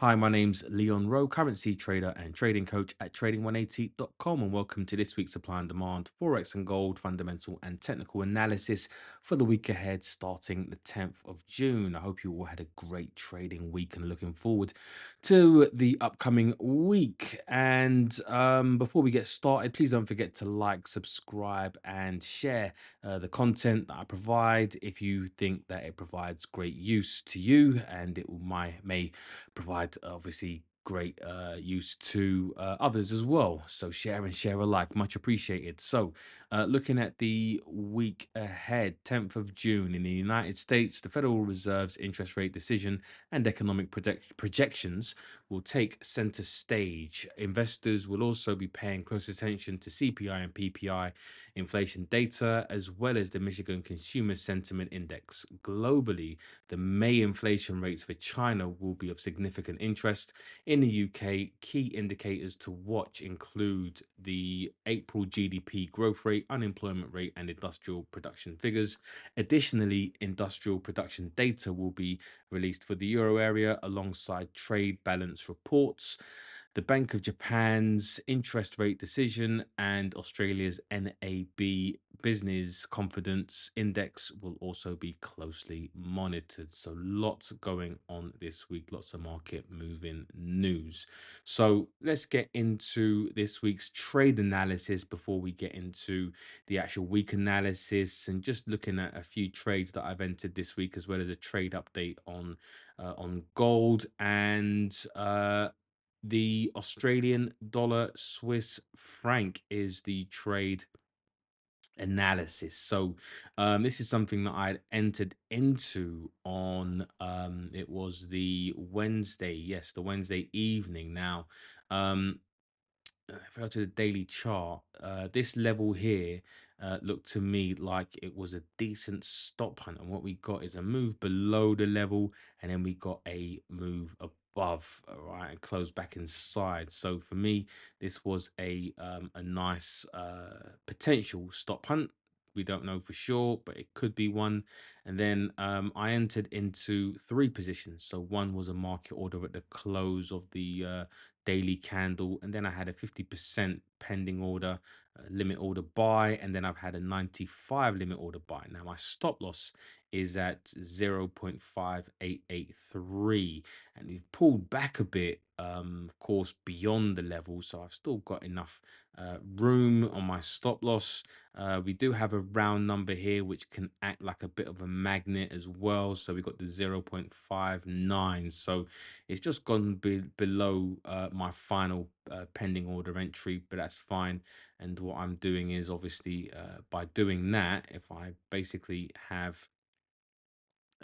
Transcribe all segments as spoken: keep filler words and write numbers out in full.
Hi, my name's Leon Rowe, currency trader and trading coach at trading one eighty dot com, and welcome to this week's Supply and Demand, Forex and Gold, Fundamental and Technical Analysis for the week ahead starting the tenth of June. I hope you all had a great trading week and looking forward to the upcoming week. And um, before we get started, please don't forget to like, subscribe and share uh, the content that I provide if you think that it provides great use to you, and it might, may provide obviously great uh, use to uh, others as well. So share and share alike, much appreciated. So uh, looking at the week ahead, tenth of June in the United States, the Federal Reserve's interest rate decision and economic project projections will take center stage. Investors will also be paying close attention to C P I and P P I inflation data, as well as the Michigan Consumer Sentiment Index. Globally, the May inflation rates for China will be of significant interest. In the U K, key indicators to watch include the April G D P growth rate, unemployment rate, and industrial production figures. Additionally, industrial production data will be released for the euro area alongside trade balance reports, the Bank of Japan's interest rate decision, and Australia's N A B business confidence index will also be closely monitored. So lots going on this week, lots of market moving news. So let's get into this week's trade analysis before we get into the actual week analysis, and just looking at a few trades that I've entered this week, as well as a trade update on uh, on gold and uh the Australian dollar. Swiss franc is the trade analysis. So um, this is something that I entered into on, um, it was the Wednesday, yes, the Wednesday evening. Now, um, if I go to the daily chart, uh, this level here uh, looked to me like it was a decent stop hunt. And what we got is a move below the level, and then we got a move above. Above, right, and close back inside. So for me, this was a um, a nice uh, potential stop hunt. We don't know for sure, but it could be one. And then um, I entered into three positions. So one was a market order at the close of the uh, daily candle, and then I had a fifty percent pending order, uh, limit order buy, and then I've had a ninety-five limit order buy. Now my stop loss is at zero point five eight eight three, and we've pulled back a bit, um of course, beyond the level, so I've still got enough uh room on my stop loss. Uh we do have a round number here which can act like a bit of a magnet as well, so we got the zero point five nine, so it's just gone be below uh my final uh, pending order entry, but that's fine. And what I'm doing is obviously uh by doing that, if I basically have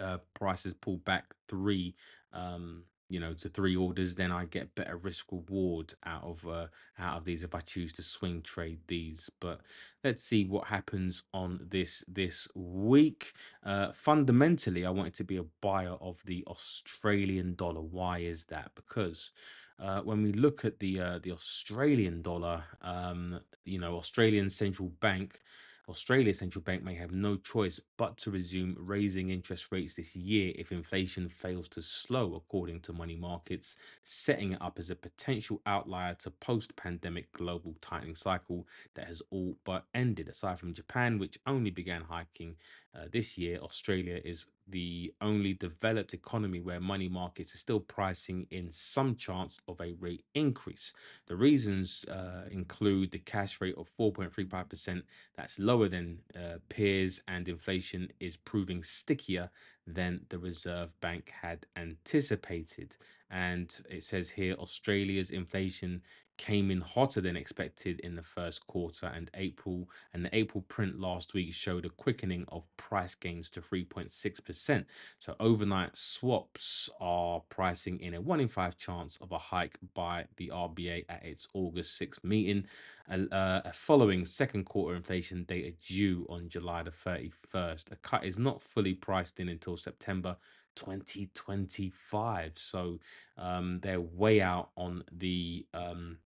uh prices pull back three um you know, to three orders, then I get better risk reward out of uh, out of these if I choose to swing trade these. But let's see what happens on this this week. Uh, fundamentally, I wanted to be a buyer of the Australian dollar. Why is that? Because uh, when we look at the uh, the Australian dollar, um, you know, Australian Central Bank. Australia's central bank may have no choice but to resume raising interest rates this year if inflation fails to slow, according to money markets, setting it up as a potential outlier to post-pandemic global tightening cycle that has all but ended. Aside from Japan, which only began hiking uh, this year, Australia is the only developed economy where money markets are still pricing in some chance of a rate increase. The reasons uh, include the cash rate of four point three five percent, that's lower than uh, peers, and inflation is proving stickier than the Reserve Bank had anticipated. And it says here, Australia's inflation came in hotter than expected in the first quarter, and April and the April print last week showed a quickening of price gains to three point six percent. So overnight swaps are pricing in a one in five chance of a hike by the R B A at its August sixth meeting, uh, following second quarter inflation data due on July the thirty-first. A cut is not fully priced in until September twenty twenty-five, so um they're way out on the um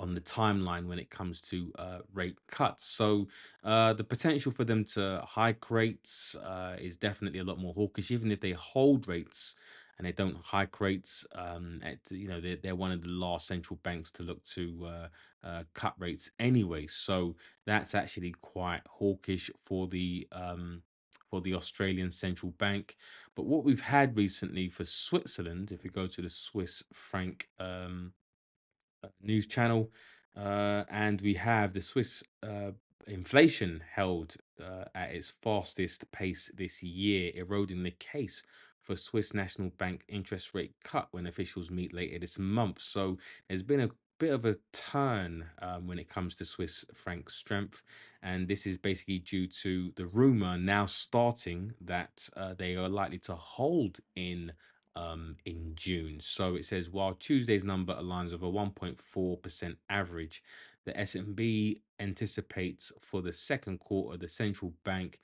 on the timeline when it comes to uh rate cuts. So uh the potential for them to hike rates uh is definitely a lot more hawkish. Even if they hold rates and they don't hike rates. Um, at, you know, they're, they're one of the last central banks to look to uh, uh, cut rates anyway. So that's actually quite hawkish for the um, for the Australian Central Bank. But what we've had recently for Switzerland, if we go to the Swiss franc um, news channel, uh, and we have the Swiss uh, inflation held uh, at its fastest pace this year, eroding the case for Swiss National Bank interest rate cut when officials meet later this month. So there's been a bit of a turn um, when it comes to Swiss franc strength, and this is basically due to the rumor now starting that uh, they are likely to hold in um, in June. So it says, while Tuesday's number aligns with a one point four percent average, the S N B anticipates for the second quarter the central bank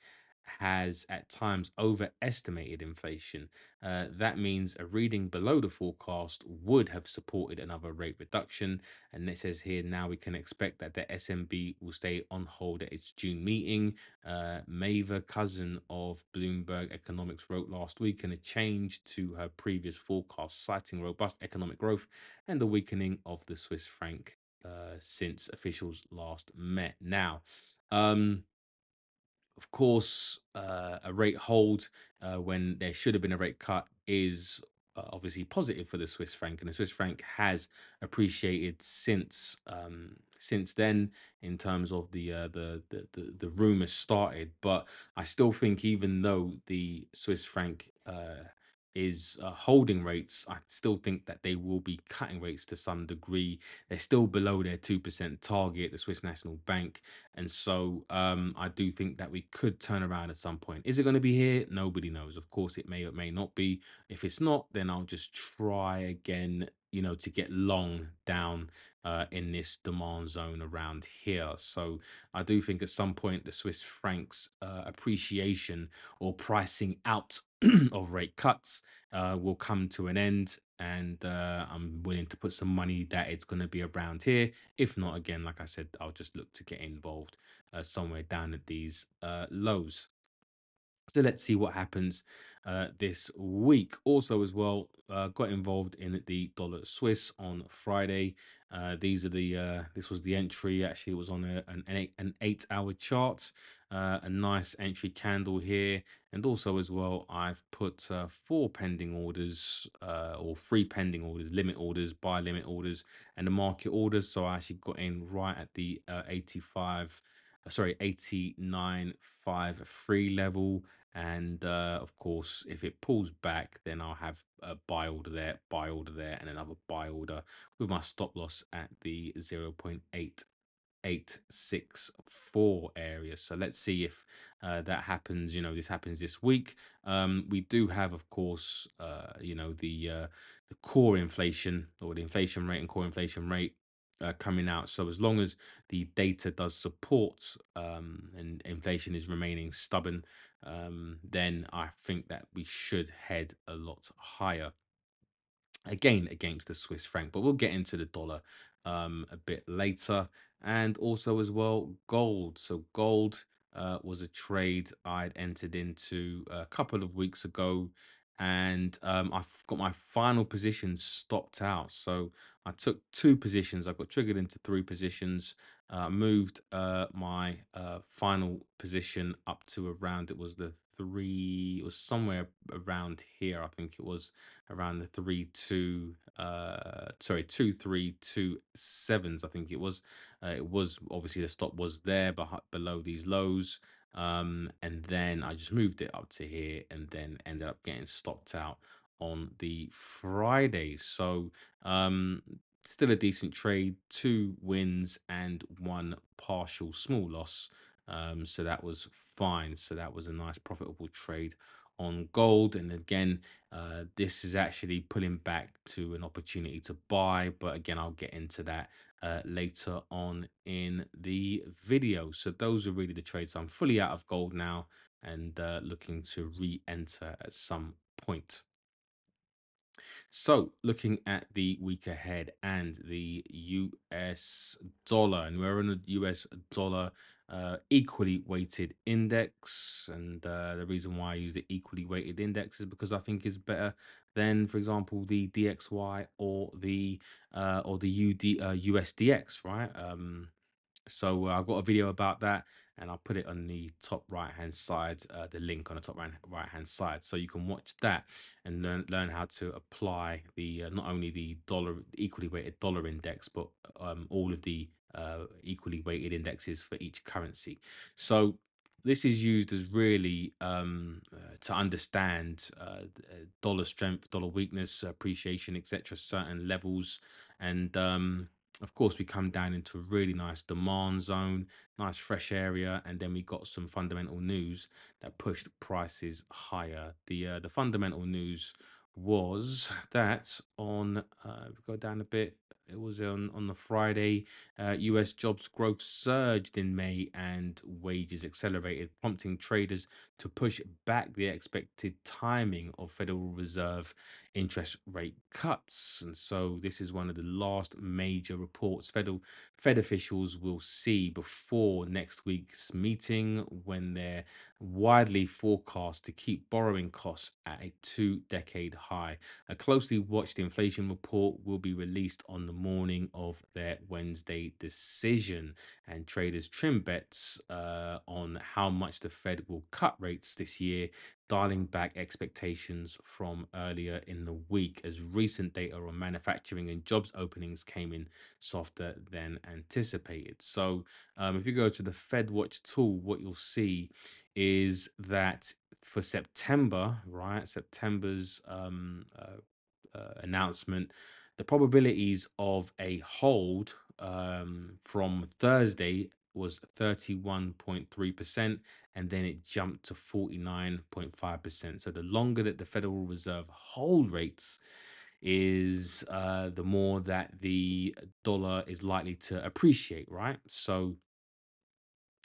has at times overestimated inflation. Uh, that means a reading below the forecast would have supported another rate reduction. And it says here, now we can expect that the S N B will stay on hold at its June meeting. Uh, Maver, cousin of Bloomberg Economics, wrote last week in a change to her previous forecast, citing robust economic growth and the weakening of the Swiss franc uh, since officials last met. Now, um, Of course, uh, a rate hold uh, when there should have been a rate cut is uh, obviously positive for the Swiss franc, and the Swiss franc has appreciated since um, since then in terms of the, uh, the the the the rumors started. But I still think, even though the Swiss franc uh, is uh, holding rates, I still think that they will be cutting rates to some degree. They're still below their two percent target, the Swiss National Bank. And so um, I do think that we could turn around at some point. Is it going to be here? Nobody knows. Of course, it may or it may not be. If it's not, then I'll just try again, you know, to get long down uh, in this demand zone around here. So I do think at some point the Swiss franc's uh, appreciation or pricing out of rate cuts uh, will come to an end. And uh, I'm willing to put some money that it's going to be around here. If not, again, like I said, I'll just look to get involved uh, somewhere down at these uh, lows. So let's see what happens uh, this week. Also as well, uh, got involved in the dollar Swiss on Friday. Uh, these are the uh, this was the entry. Actually, it was on a, an eight, an eight hour chart. Uh, a nice entry candle here, and also as well, I've put uh, four pending orders uh, or three pending orders, limit orders, buy limit orders, and the market orders. So I actually got in right at the uh, eighty-five. sorry eighty-nine fifty-three level, and uh, of course if it pulls back then I'll have a buy order there, buy order there, and another buy order with my stop loss at the zero point eight eight six four area. So let's see if uh, that happens. You know, this happens this week. Um, we do have, of course, uh, you know, the uh, the core inflation or the inflation rate and core inflation rate Uh, coming out. So as long as the data does support um, and inflation is remaining stubborn, um, then I think that we should head a lot higher again against the Swiss franc. But we'll get into the dollar um, a bit later. And also as well, gold. So gold uh, was a trade I'd entered into a couple of weeks ago, and um, I've got my final position stopped out. So I took two positions. I got triggered into three positions, uh, moved uh, my uh, final position up to around, it was the three, it was somewhere around here. I think it was around the three, two, uh, sorry, two, three, two, sevens. I think it was, uh, it was obviously the stop was there, but below these lows. Um, and then I just moved it up to here and then ended up getting stopped out on the Friday. So um still a decent trade, two wins and one partial small loss, um so that was fine. So that was a nice profitable trade on gold. And again, uh this is actually pulling back to an opportunity to buy, but again I'll get into that uh later on in the video. So those are really the trades. I'm fully out of gold now and uh looking to re-enter at some point. So looking at the week ahead and the U S dollar, and we're on a U S dollar uh, equally weighted index. And uh, the reason why I use the equally weighted index is because I think it's better than, for example, the D X Y or the uh, or the U D, uh, U S D X, right? Um, so I've got a video about that, and I'll put it on the top right hand side, uh, the link on the top right, right hand side, so you can watch that and learn learn how to apply the uh, not only the dollar equally weighted dollar index, but um, all of the uh, equally weighted indexes for each currency. So this is used as really um, uh, to understand uh, dollar strength, dollar weakness, appreciation, et cetera, certain levels, and um, of course, we come down into a really nice demand zone, nice fresh area, and then we got some fundamental news that pushed prices higher. The uh, the fundamental news was that on uh, we go down a bit. It was on on the Friday. Uh, U S jobs growth surged in May and wages accelerated, prompting traders to push back the expected timing of Federal Reserve interest rate cuts. And so this is one of the last major reports Federal Fed officials will see before next week's meeting, when they're widely forecast to keep borrowing costs at a two-decade high. A closely watched inflation report will be released on the morning of their Wednesday decision, and traders trim bets uh, on how much the Fed will cut rates this year, dialing back expectations from earlier in the week as recent data on manufacturing and jobs openings came in softer than anticipated. So um, if you go to the Fed Watch tool, what you'll see is that for September, right, September's um, uh, uh, announcement, the probabilities of a hold um, from Thursday was thirty-one point three percent, and then it jumped to forty-nine point five percent. So the longer that the Federal Reserve hold rates is, uh, the more that the dollar is likely to appreciate, right? So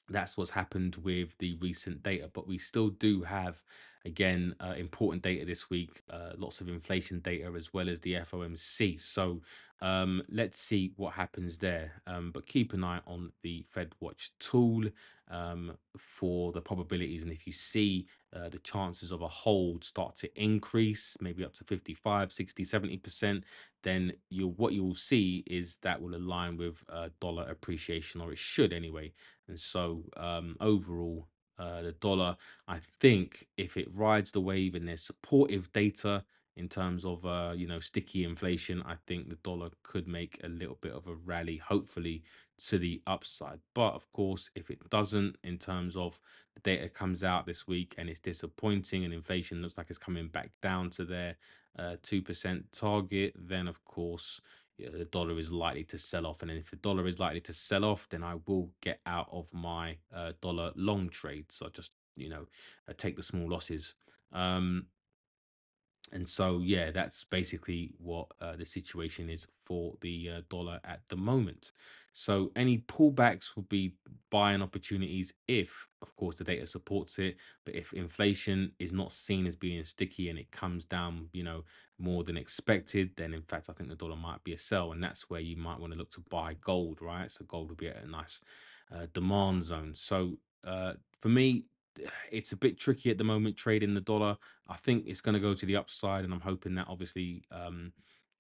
that's what's happened with the recent data, but we still do have, again, uh, important data this week, uh, lots of inflation data as well as the F O M C. So um, let's see what happens there. Um, but keep an eye on the Fed Watch tool um, for the probabilities. And if you see uh, the chances of a hold start to increase, maybe up to fifty-five, sixty, seventy percent, then you what you'll see is that will align with uh, dollar appreciation, or it should anyway. And so um, overall, Uh, the dollar, I think, if it rides the wave and there's supportive data in terms of, uh, you know, sticky inflation, I think the dollar could make a little bit of a rally, hopefully to the upside. But of course, if it doesn't, in terms of the data comes out this week and it's disappointing and inflation looks like it's coming back down to their uh, two percent target, then of course, the dollar is likely to sell off. And if the dollar is likely to sell off, then I will get out of my uh, dollar long trade. So I just, you know, I take the small losses. Um, and so, yeah, that's basically what uh, the situation is for the uh, dollar at the moment. So any pullbacks will be buying opportunities if, of course, the data supports it. But if inflation is not seen as being sticky and it comes down, you know, more than expected, then in fact, I think the dollar might be a sell. And that's where you might want to look to buy gold, right? So gold will be at a nice uh, demand zone. So uh, for me, it's a bit tricky at the moment trading the dollar. I think it's going to go to the upside, and I'm hoping that obviously um,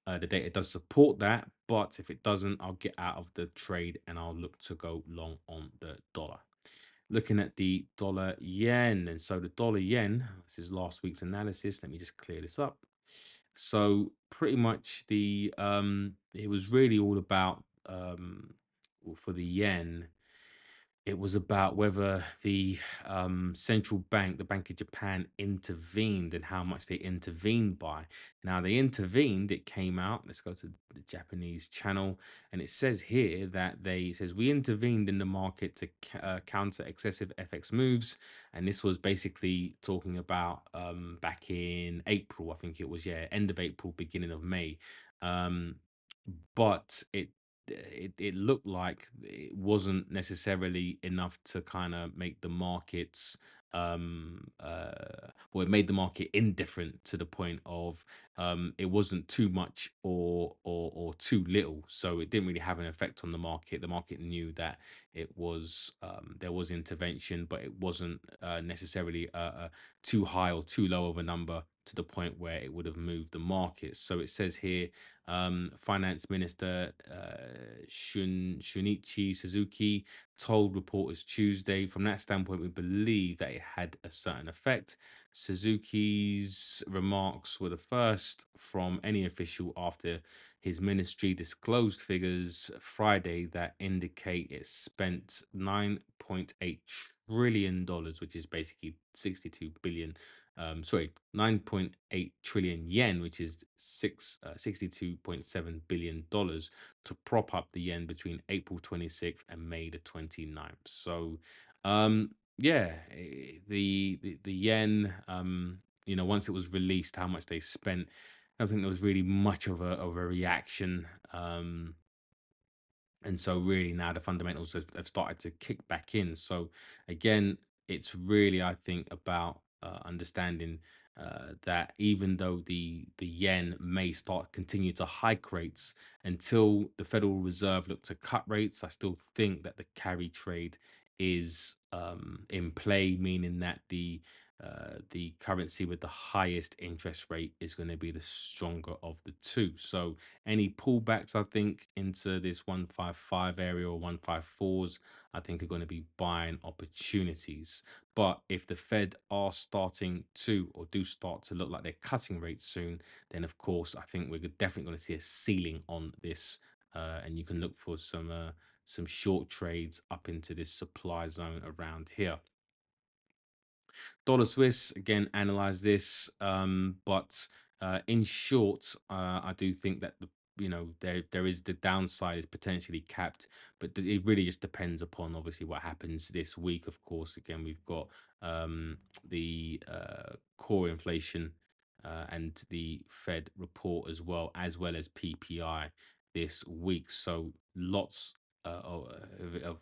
uh, the data does support that. But if it doesn't, I'll get out of the trade and I'll look to go long on the dollar. Looking at the dollar yen, and so the dollar yen, this is last week's analysis. Let me just clear this up. So pretty much the um, it was really all about um, for the yen. It was about whether the um, central bank, the Bank of Japan, intervened and how much they intervened by. Now, they intervened. It came out. Let's go to the Japanese channel. And it says here that they it says we intervened in the market to uh, counter excessive F X moves. And this was basically talking about um, back in April. I think it was, yeah, end of April, beginning of May. Um, but it. It, it looked like it wasn't necessarily enough to kind of make the markets, um, uh, well, it made the market indifferent to the point of um, it wasn't too much or, or or too little. So it didn't really have an effect on the market. The market knew that It was um, there was intervention, but it wasn't uh, necessarily uh, uh, too high or too low of a number to the point where it would have moved the market. So it says here, um, Finance Minister uh, Shun, Shunichi Suzuki told reporters Tuesday, from that standpoint, we believe that it had a certain effect. Suzuki's remarks were the first from any official after his ministry disclosed figures Friday that indicate it spent nine point eight trillion dollars, which is basically sixty-two billion dollars. Um, sorry, nine point eight trillion yen, which is six, uh, sixty-two point seven billion dollars, to prop up the yen between April twenty-sixth and May the twenty-ninth. So, um, yeah, the, the, the yen, um, you know, once it was released, how much they spent, I don't think there was really much of a, of a reaction. Um, and so really now the fundamentals have, have started to kick back in. So again, it's really, I think, about Uh, understanding uh, that even though the the yen may start continue to hike rates until the Federal Reserve look to cut rates, I still think that the carry trade is um, in play, meaning that the uh, the currency with the highest interest rate is going to be the stronger of the two. So any pullbacks, I think, into this one fifty-five area or one fifty-fours, I think are going to be buying opportunities. But if the Fed are starting to or do start to look like they're cutting rates soon, then of course I think we're definitely going to see a ceiling on this, uh, and you can look for some uh, some short trades up into this supply zone around here. Dollar Swiss, again, analyze this, um, but uh, in short, uh, I do think that the you know, there there is the downside is potentially capped, but it really just depends upon obviously what happens this week. Of course, again, we've got um, the uh, core inflation uh, and the Fed report as well, as well as P P I this week. So lots uh, of,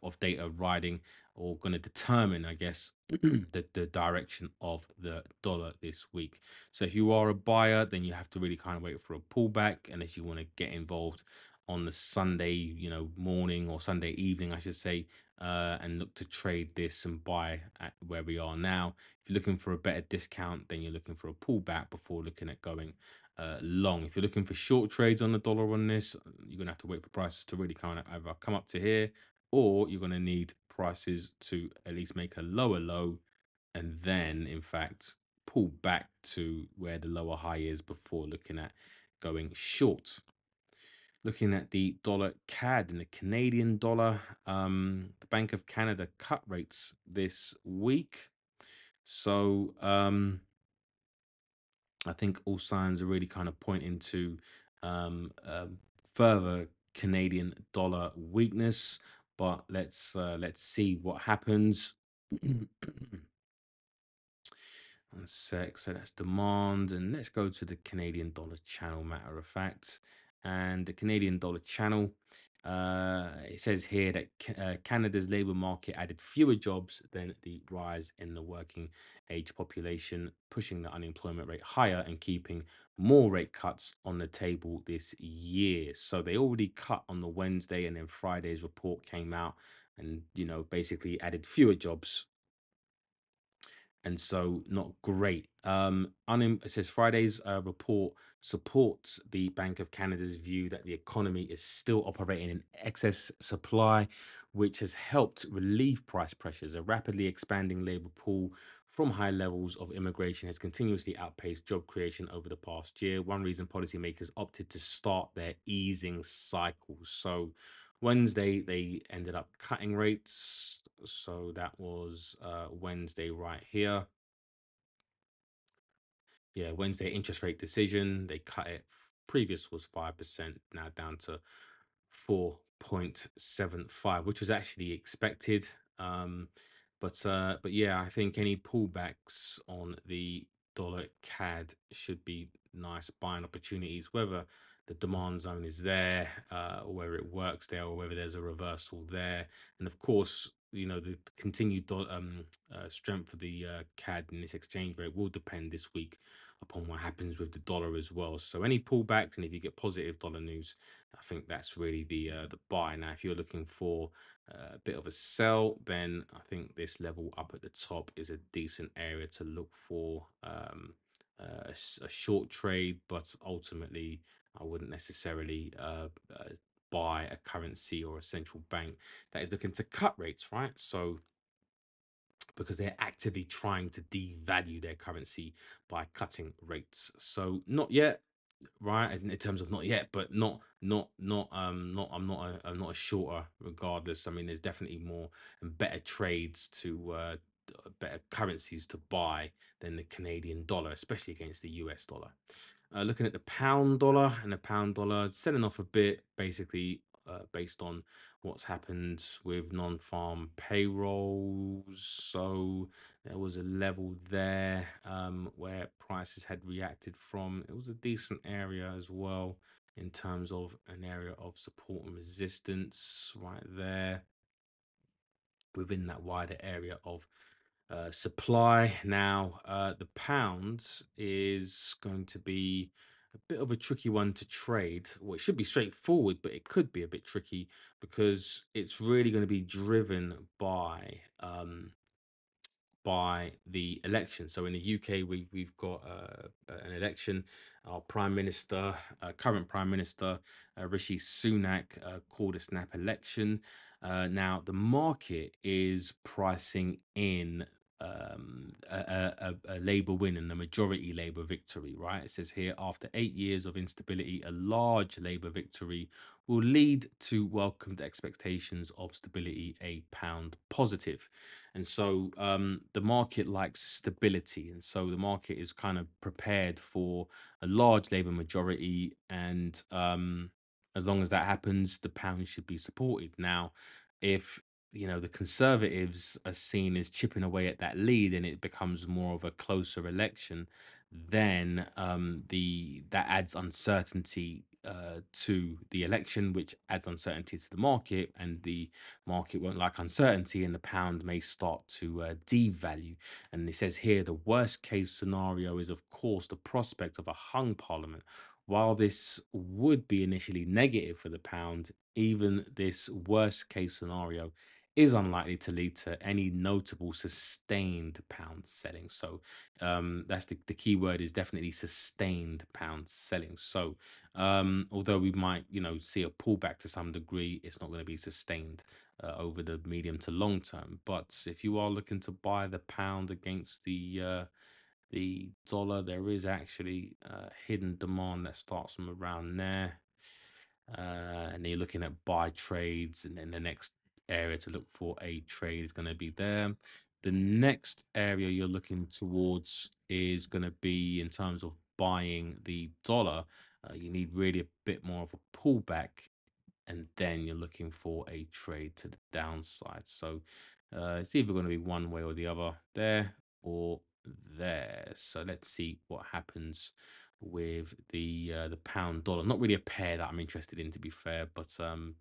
of data riding or going to determine, I guess, the, the direction of the dollar this week. So if you are a buyer, then you have to really kind of wait for a pullback unless you want to get involved on the Sunday, you know, morning or Sunday evening, I should say, uh, and look to trade this and buy at where we are now. If you're looking for a better discount, then you're looking for a pullback before looking at going uh, long. If you're looking for short trades on the dollar on this, you're going to have to wait for prices to really kind of either come up to here, or you're going to need prices to at least make a lower low and then, in fact, pull back to where the lower high is before looking at going short. Looking at the dollar C A D and the Canadian dollar, um, the Bank of Canada cut rates this week. So um, I think all signs are really kind of pointing to um, uh, further Canadian dollar weakness. But let's uh, let's see what happens. One sec. So that's demand, and let's go to the Canadian dollar channel. Matter of fact, and the Canadian dollar channel. Uh, it says here that uh, Canada's labour market added fewer jobs than the rise in the working age population, pushing the unemployment rate higher and keeping more rate cuts on the table this year. So they already cut on the Wednesday, and then Friday's report came out and, you know, basically added fewer jobs. And so not great. Um, it says Friday's uh, report supports the Bank of Canada's view that the economy is still operating in excess supply, which has helped relieve price pressures. A rapidly expanding labour pool from high levels of immigration has continuously outpaced job creation over the past year. One reason policymakers opted to start their easing cycle. So Wednesday, they ended up cutting rates. So that was uh, Wednesday right here. Yeah, Wednesday interest rate decision. They cut it. Previous was five percent, now down to four point seven five, which was actually expected. Um, but uh, but yeah, I think any pullbacks on the dollar C A D should be nice buying opportunities, whether the demand zone is there, uh, or whether it works there, or whether there's a reversal there. And of course, you know, the continued um, uh, strength of the uh, C A D and its exchange rate will depend this week upon what happens with the dollar as well. So any pullbacks, and if you get positive dollar news, I think that's really the uh, the buy. Now, if you're looking for a bit of a sell, then I think this level up at the top is a decent area to look for um, uh, a, a short trade. But ultimately, I wouldn't necessarily Uh, uh, buy a currency or a central bank that is looking to cut rates, right? So because they're actively trying to devalue their currency by cutting rates. So not yet, right? In terms of not yet, but not not not um not I'm not a, I'm not a shorter regardless. I mean, there's definitely more and better trades to uh better currencies to buy than the Canadian dollar, especially against the U S dollar. Uh, looking at the pound dollar, and the pound dollar selling off a bit, basically uh, based on what's happened with non-farm payrolls. So there was a level there um, where prices had reacted from. It was a decent area as well in terms of an area of support and resistance right there within that wider area of Uh, supply. Now uh, the pound is going to be a bit of a tricky one to trade. Well, it should be straightforward, but it could be a bit tricky because it's really going to be driven by um, by the election. So in the U K, we, we've got uh, an election. Our Prime Minister, uh, current Prime Minister, uh, Rishi Sunak uh, called a snap election. Uh, now, the market is pricing in um a, a, a Labour win and a majority Labour victory, right? It says here, after eight years of instability, a large Labour victory will lead to welcomed expectations of stability, a pound positive. And so um the market likes stability, and so the market is kind of prepared for a large Labour majority, and um as long as that happens, the pound should be supported. Now, if you know, the Conservatives are seen as chipping away at that lead and it becomes more of a closer election, then um, the that adds uncertainty uh, to the election, which adds uncertainty to the market, and the market won't like uncertainty, and the pound may start to uh, devalue. And it says here, the worst case scenario is, of course, the prospect of a hung parliament. While this would be initially negative for the pound, even this worst case scenario is unlikely to lead to any notable sustained pound selling. So um, that's the, the key word is definitely sustained pound selling. So um, although we might, you know, see a pullback to some degree, it's not going to be sustained uh, over the medium to long term. But if you are looking to buy the pound against the uh, the dollar, there is actually uh, hidden demand that starts from around there. Uh, and you're looking at buy trades, and then the next area to look for a trade is going to be there. The next area you're looking towards is going to be in terms of buying the dollar. Uh, you need really a bit more of a pullback, and then you're looking for a trade to the downside. So uh, it's either going to be one way or the other, there or there. So let's see what happens with the uh, the pound dollar. Not really a pair that I'm interested in, to be fair, but um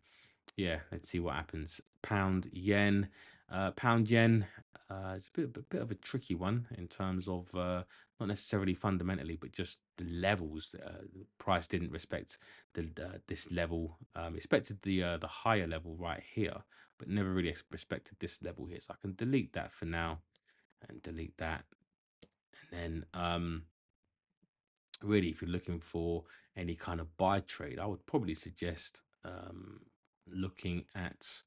yeah, let's see what happens. Pound yen, uh pound yen uh it's a bit, a bit of a tricky one in terms of uh not necessarily fundamentally, but just the levels. Uh, the price didn't respect the uh, this level, um expected the uh, the higher level right here, but never really respected this level here. So I can delete that for now, and delete that, and then um really, if you're looking for any kind of buy trade, I would probably suggest um, looking at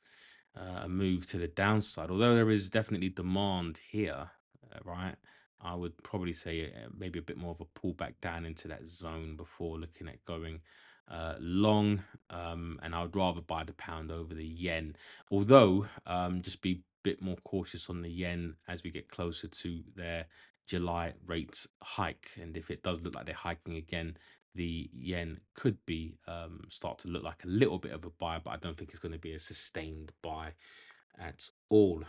uh, a move to the downside. Although there is definitely demand here, uh, right? I would probably say maybe a bit more of a pullback down into that zone before looking at going uh, long. Um, and I would rather buy the pound over the yen. Although, um, just be a bit more cautious on the yen as we get closer to their July rate hike, and if it does look like they're hiking again, the yen could be um start to look like a little bit of a buy, but I don't think it's going to be a sustained buy at all.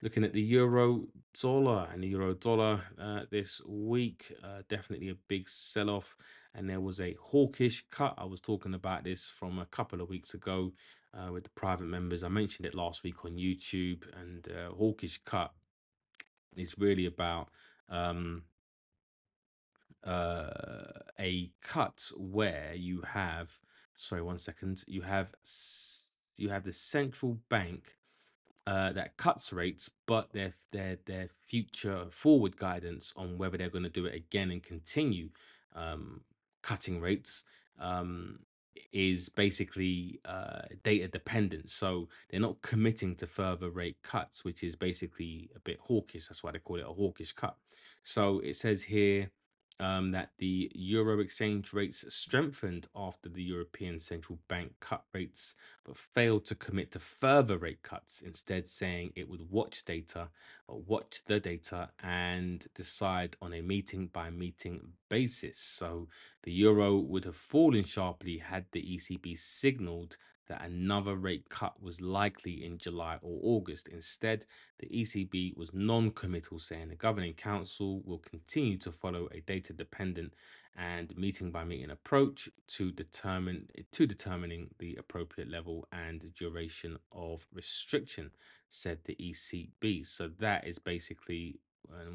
Looking at the euro dollar, and the euro dollar uh, this week, uh, definitely a big sell-off, and there was a hawkish cut. I was talking about this from a couple of weeks ago. uh, with the private members. I mentioned it last week on YouTube, and uh, hawkish cut is really about um, uh, a cut where you have, sorry, one second, you have you have the central bank Uh, that cuts rates, but their their their future forward guidance on whether they're going to do it again and continue um, cutting rates um, is basically uh, data dependent. So they're not committing to further rate cuts, which is basically a bit hawkish. That's why they call it a hawkish cut. So it says here um, that the euro exchange rates strengthened after the European Central Bank cut rates, but failed to commit to further rate cuts, instead saying it would watch data, or watch the data and decide on a meeting by meeting basis. So the euro would have fallen sharply had the E C B signaled that another rate cut was likely in July or August. Instead, the E C B was non-committal, saying the Governing Council will continue to follow a data-dependent and meeting-by-meeting approach to determine to determining the appropriate level and duration of restriction, said the E C B. So that is basically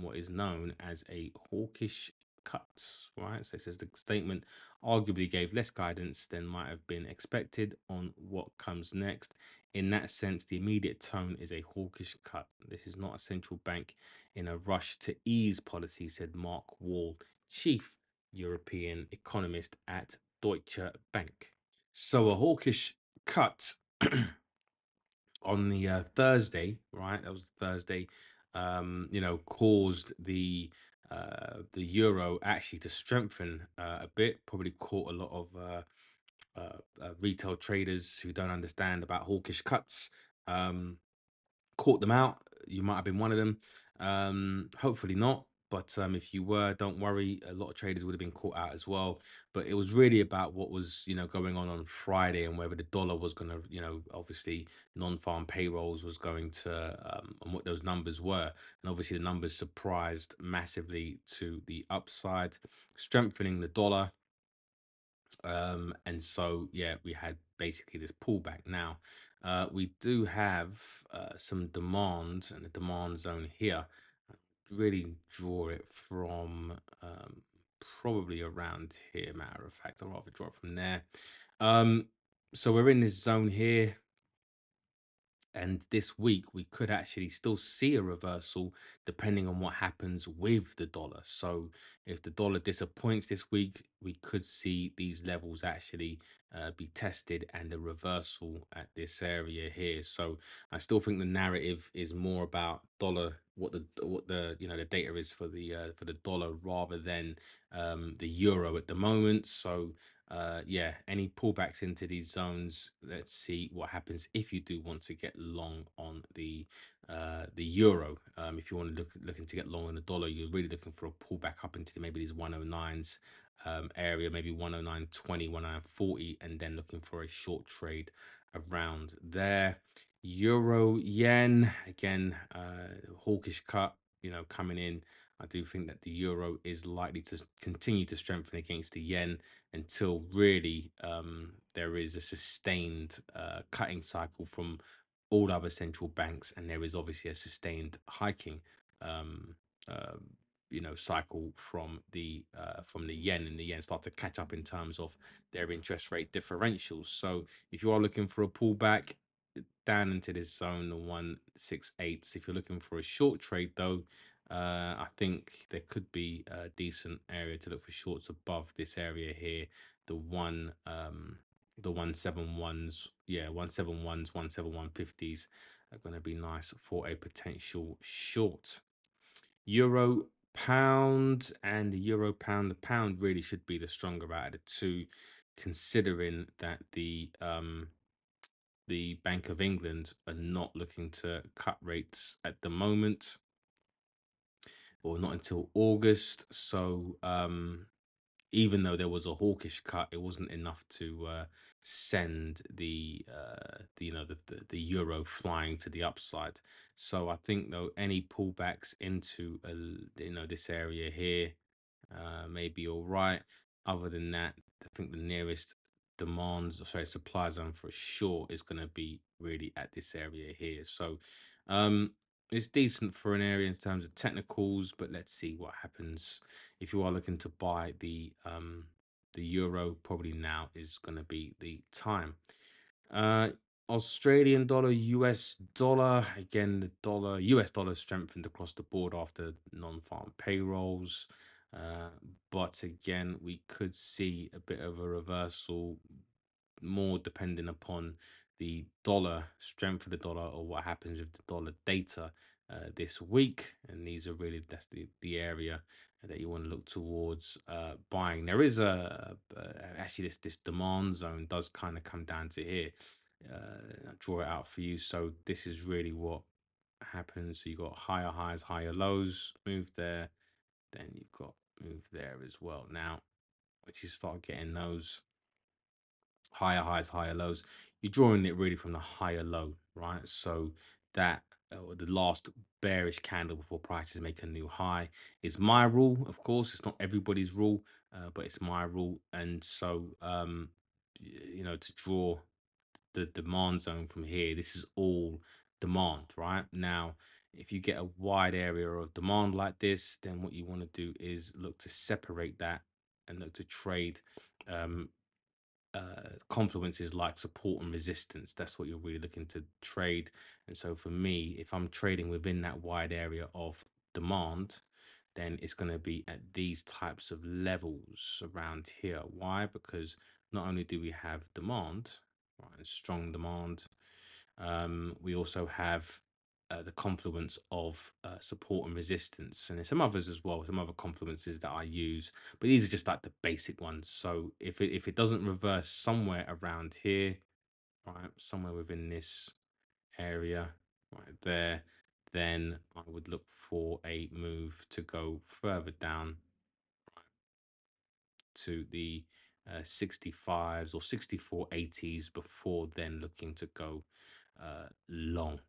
what is known as a hawkish cuts, right? So it says the statement arguably gave less guidance than might have been expected on what comes next. In that sense, the immediate tone is a hawkish cut. This is not a central bank in a rush to ease policy, said Mark Wall, chief European economist at Deutsche Bank. So a hawkish cut on the uh, Thursday, right? That was Thursday, um, you know, caused the Uh, the euro actually to strengthen uh, a bit, probably caught a lot of uh, uh, uh, retail traders who don't understand about hawkish cuts, um, caught them out. You might have been one of them, um, hopefully not, but um, if you were, don't worry, a lot of traders would have been caught out as well. But it was really about what was, you know, going on on Friday, and whether the dollar was going to, you know, obviously non-farm payrolls was going to, um, and what those numbers were. And obviously the numbers surprised massively to the upside, strengthening the dollar. Um, and so, yeah, we had basically this pullback. Now, uh, we do have uh, some demand and the demand zone here. Really draw it from um, probably around here, matter of fact. I'd rather draw it from there. Um, so we're in this zone here, and this week we could actually still see a reversal depending on what happens with the dollar. So if the dollar disappoints this week, we could see these levels actually uh, be tested and a reversal at this area here. So I still think the narrative is more about dollar, what the what the you know the data is for the uh, for the dollar, rather than um, the euro at the moment. So uh, yeah, any pullbacks into these zones, let's see what happens if you do want to get long on the uh, the euro. Um, if you want to look looking to get long on the dollar, you're really looking for a pullback up into maybe these one oh nines. Um, area, maybe one oh nine twenty, one oh nine forty, and then looking for a short trade around there. Euro yen, again, uh, hawkish cut, you know, coming in. I do think that the euro is likely to continue to strengthen against the yen until really um, there is a sustained uh, cutting cycle from all other central banks, and there is obviously a sustained hiking um, uh, you know, cycle from the uh, from the yen, and the yen start to catch up in terms of their interest rate differentials. So if you are looking for a pullback down into this zone, the one six eights, if you're looking for a short trade though, uh, I think there could be a decent area to look for shorts above this area here, the one um, the one seven ones, yeah, one seven ones, one seven one fifties are going to be nice for a potential short. Euro pound and the euro pound the pound really should be the stronger out of the two, considering that the um the Bank of England are not looking to cut rates at the moment, or not until August. So um even though there was a hawkish cut, it wasn't enough to uh send the uh the, you know the, the the euro flying to the upside. So I think though any pullbacks into a, you know this area here uh may be all right. Other than that, I think the nearest demands, or sorry, supply zone for sure is going to be really at this area here. So um, it's decent for an area in terms of technicals, but let's see what happens. If you are looking to buy the um, the euro, probably now is going to be the time. Uh, Australian dollar, U S dollar. Again, the dollar, U S dollar strengthened across the board after non-farm payrolls. Uh, but again, we could see a bit of a reversal, more depending upon the dollar, strength of the dollar, or what happens with the dollar data uh, this week. And these are really, that's the, the area that you want to look towards uh, buying. There is a, uh, actually this, this demand zone does kind of come down to here. Uh, I'll draw it out for you. So this is really what happens. So you've got higher highs, higher lows, move there. Then you've got move there as well. Now, once you start getting those higher highs, higher lows, you're drawing it really from the higher low, right? So that uh, the last bearish candle before prices make a new high is my rule. Of course, it's not everybody's rule, uh, but it's my rule. And so, um, you know, to draw the demand zone from here, this is all demand right now. If you get a wide area of demand like this, then what you want to do is look to separate that and look to trade um, uh, confluences like support and resistance. That's what you're really looking to trade. And so for me, if I'm trading within that wide area of demand, then it's going to be at these types of levels around here. Why? Because not only do we have demand, right, strong demand, um, we also have Uh, the confluence of uh, support and resistance, and there's some others as well, some other confluences that I use, but these are just like the basic ones. So if it, if it doesn't reverse somewhere around here, right, somewhere within this area right there, then I would look for a move to go further down, right, to the uh, sixty-fives or sixty-four eighties before then looking to go uh, long.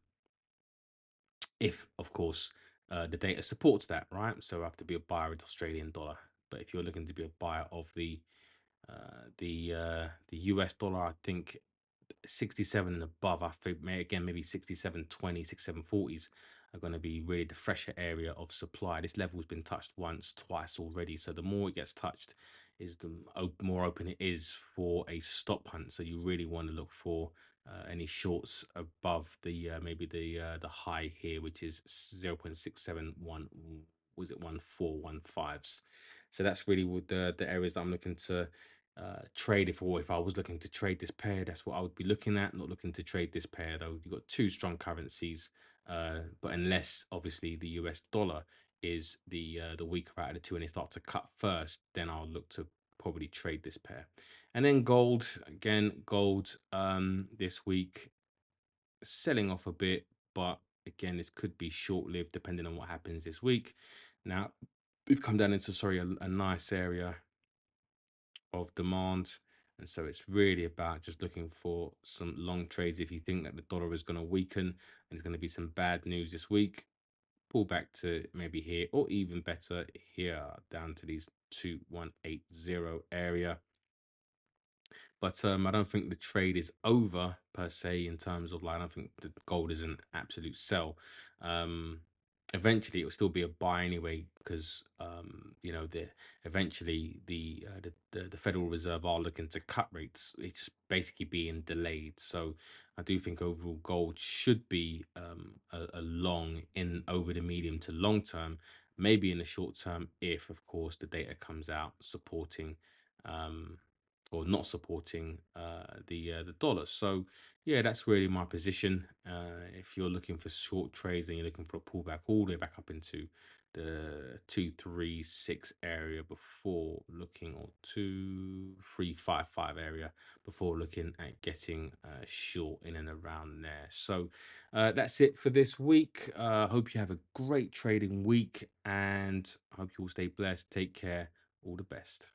If, of course, uh, the data supports that, right? So I have to be a buyer of the Australian dollar. But if you're looking to be a buyer of the uh, the uh, the U S dollar, I think sixty-seven and above, I think, may, again, maybe sixty-seven twenty, sixty-seven forties are going to be really the fresher area of supply. This level has been touched once, twice already. So the more it gets touched, is the more open it is for a stop hunt. So you really want to look for Uh, any shorts above the uh, maybe the uh, the high here, which is zero point six seven one, was it one four one fives? So that's really what the the areas that I'm looking to uh, trade. If or if I was looking to trade this pair, that's what I would be looking at. Not looking to trade this pair though. You've got two strong currencies, uh, but unless obviously the U S dollar is the uh, the weaker out of the two and it starts to cut first, then I'll look to probably trade this pair. And then gold, again, gold um this week selling off a bit, but again this could be short-lived depending on what happens this week. Now we've come down into sorry a, a nice area of demand, and so it's really about just looking for some long trades. If you think that the dollar is going to weaken and there's going to be some bad news this week, pull back to maybe here, or even better here down to these two one eight zero area. But um I don't think the trade is over per se, in terms of like I don't think the gold is an absolute sell. Um eventually it will still be a buy anyway, because um you know the eventually the, uh, the the the Federal Reserve are looking to cut rates. It's basically being delayed. So I do think overall gold should be um a, a long in over the medium to long term, maybe in the short term if of course the data comes out supporting um or not supporting uh the uh, the dollar. So yeah, that's really my position. Uh if you're looking for short trades and you're looking for a pullback all the way back up into the two three six area before looking, or two three five five area before looking at getting uh, short in and around there. So uh, that's it for this week. Uh, hope you have a great trading week, and I hope you all stay blessed. Take care. All the best.